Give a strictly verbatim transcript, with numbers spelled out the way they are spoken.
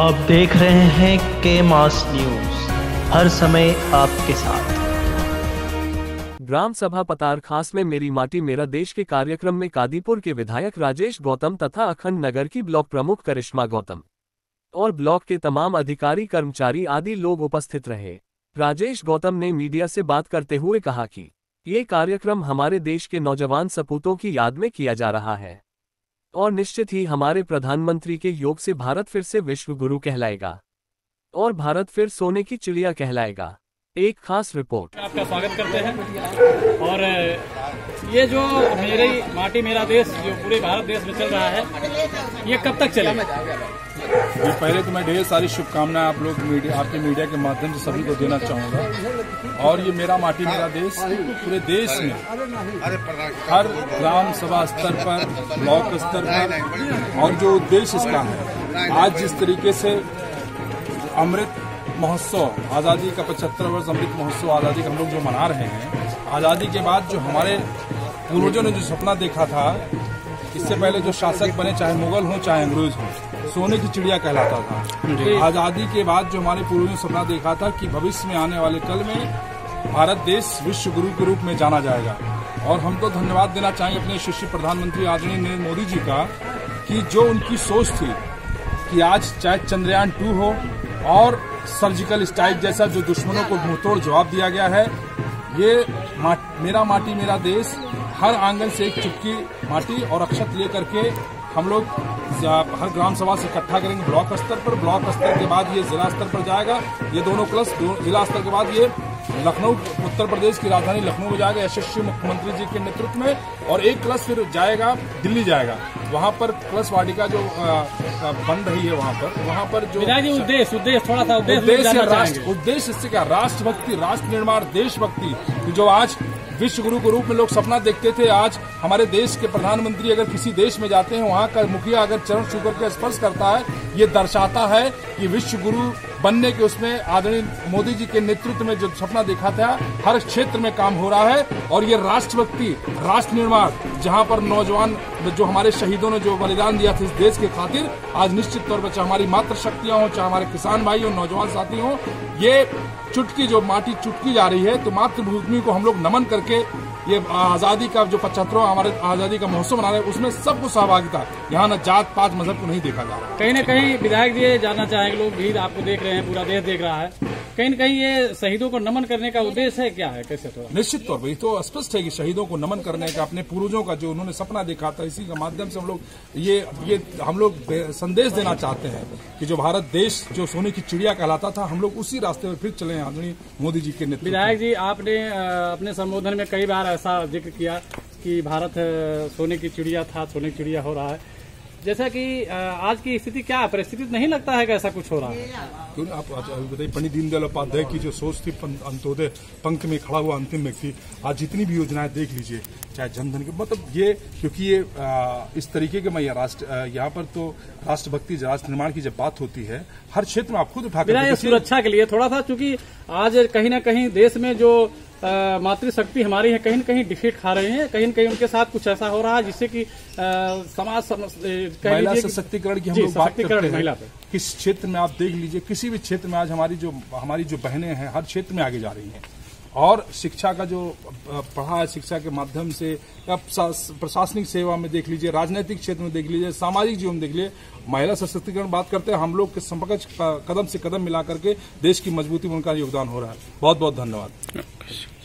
आप देख रहे हैं के मास न्यूज, हर समय आपके साथ। ग्राम सभा पतार खास में मेरी माटी मेरा देश के कार्यक्रम में कादीपुर के विधायक राजेश गौतम तथा अखंड नगर की ब्लॉक प्रमुख करिश्मा गौतम और ब्लॉक के तमाम अधिकारी कर्मचारी आदि लोग उपस्थित रहे। राजेश गौतम ने मीडिया से बात करते हुए कहा कि ये कार्यक्रम हमारे देश के नौजवान सपूतों की याद में किया जा रहा है और निश्चित ही हमारे प्रधानमंत्री के योग से भारत फिर से विश्व गुरु कहलाएगा और भारत फिर सोने की चिड़िया कहलाएगा। एक खास रिपोर्ट। आपका स्वागत करते हैं। और ये जो मेरी माटी मेरा देश जो पूरे भारत देश में चल रहा है, ये कब तक चलेगा? ये पहले तो मैं ढेर सारी शुभकामनाएं आप लोग मीडिया आपके मीडिया के माध्यम से सभी को देना चाहूँगा। और ये मेरा माटी मेरा देश पूरे देश में हर ग्राम सभा स्तर पर, ब्लॉक स्तर पर, और जो उद्देश्य इसका है, आज जिस तरीके से अमृत महोत्सव, आज़ादी का पचहत्तर वर्ष अमृत महोत्सव आज़ादी का हम लोग जो मना रहे हैं, आज़ादी के बाद जो हमारे पूर्वजों ने जो सपना देखा था, इससे पहले जो शासक बने चाहे मुगल हों चाहे अंग्रेज हों, सोने की चिड़िया कहलाता था। आज़ादी के बाद जो हमारे पूर्वजों ने सपना देखा था कि भविष्य में आने वाले कल में भारत देश विश्व गुरु के रूप में जाना जाएगा। और हम तो धन्यवाद देना चाहेंगे अपने यशस्वी प्रधानमंत्री आदरणीय नरेंद्र मोदी जी का कि जो उनकी सोच थी कि आज चाहे चंद्रयान टू हो और सर्जिकल स्ट्राइक जैसा जो दुश्मनों को मुंहतोड़ जवाब दिया गया है, ये माट, मेरा माटी मेरा देश हर आंगन से एक चुटकी माटी और अक्षत लेकर के हम लोग हर ग्राम सभा से इकट्ठा करेंगे ब्लॉक स्तर पर। ब्लॉक स्तर के बाद ये जिला स्तर पर जाएगा, ये दोनों प्लस दो, जिला स्तर के बाद ये लखनऊ, उत्तर प्रदेश की राजधानी लखनऊ में जाएगा यशस्वी मुख्यमंत्री जी के नेतृत्व में। और एक क्लस फिर जाएगा दिल्ली जाएगा, वहाँ पर क्लस वाटिका जो बन रही है वहाँ पर वहाँ पर जो उद्देश्य उद्देश्य थोड़ा सा उद्देश्य राष्ट्र उद्देश्य इससे क्या राष्ट्रभक्ति, राष्ट्र निर्माण, देशभक्ति, जो आज विश्व गुरु के रूप में लोग सपना देखते थे। आज हमारे देश के प्रधानमंत्री अगर किसी देश में जाते हैं, वहाँ का मुखिया अगर चरण छू करके स्पर्श करता है, ये दर्शाता है कि विश्व गुरु बनने के उसमें आदरणीय मोदी जी के नेतृत्व में जो सपना देखा था, हर क्षेत्र में काम हो रहा है। और ये राष्ट्रभक्ति, राष्ट्र निर्माण, जहाँ पर नौजवान जो हमारे शहीदों ने जो बलिदान दिया था इस देश के खातिर, आज निश्चित तौर पर चाहे हमारी मातृशक्तियाँ हों, चाहे हमारे किसान भाई हों, नौजवान साथी हों, ये चुटकी जो माटी चुटकी जा रही है, तो मातृभूमि को हम लोग नमन करके ये आज़ादी का जो पचहत्तरवां हमारे आज़ादी का महोत्सव मना रहे हैं, उसमें सबको सहभागिता, यहाँ न जात पात मजहब को नहीं देखा जा रहा। कहीं न कहीं विधायक जी ये जानना चाहेंगे, लोग भीड़ आपको देख रहे हैं, पूरा देश देख रहा है, कहीं न कहीं ये शहीदों को नमन करने का उद्देश्य है, क्या है, कैसे? तो निश्चित तौर पर तो स्पष्ट है कि शहीदों को नमन करने का, अपने पूर्वजों का जो उन्होंने सपना देखा था, इसी के माध्यम से हम लोग ये ये हम लोग संदेश देना चाहते हैं कि जो भारत देश जो सोने की चिड़िया कहलाता था, हम लोग उसी रास्ते पर फिर चले आदरणीय मोदी जी के नेतृत्व। विधायक जी, आपने अपने संबोधन में कई बार ऐसा जिक्र किया कि भारत सोने की चिड़िया था, सोने की चिड़िया हो रहा है, जैसा कि आज की स्थिति क्या है, परिस्थिति नहीं लगता है कि ऐसा कुछ हो रहा है? क्यों आप बताइए, पंडित दीनदयाल उपाध्याय की जो सोच थी, अंत्योदय पंक्ति में खड़ा हुआ अंतिम व्यक्ति, आज जितनी भी योजनाएं देख लीजिए, चाहे जनधन के, मतलब ये क्योंकि ये आ, इस तरीके के मैं राष्ट्र यहाँ पर तो राष्ट्रभक्ति, राष्ट्र निर्माण की जब बात होती है, हर क्षेत्र में आप खुद उठा कर सुरक्षा के लिए थोड़ा सा, चूंकि आज कहीं न कहीं देश में जो मातृशक्ति हमारी है, कहीं न कहीं डिफीट खा रहे हैं, कहीं न कहीं उनके साथ कुछ ऐसा हो रहा है जिससे कि समाज महिला सशक्तिकरण की हम लोग बात करते हैं। किस क्षेत्र में आप देख लीजिए, किसी भी क्षेत्र में आज हमारी जो हमारी जो बहनें हैं, हर क्षेत्र में आगे जा रही हैं। और शिक्षा का जो पढ़ा है, शिक्षा के माध्यम से, अब प्रशासनिक सेवा में देख लीजिए, राजनीतिक क्षेत्र में देख लीजिए, सामाजिक जीवन में देख लीजिए, महिला सशक्तिकरण बात करते हैं, हम लोग के समक्ष कदम से कदम मिला करके देश की मजबूती में उनका योगदान हो रहा है। बहुत बहुत धन्यवाद।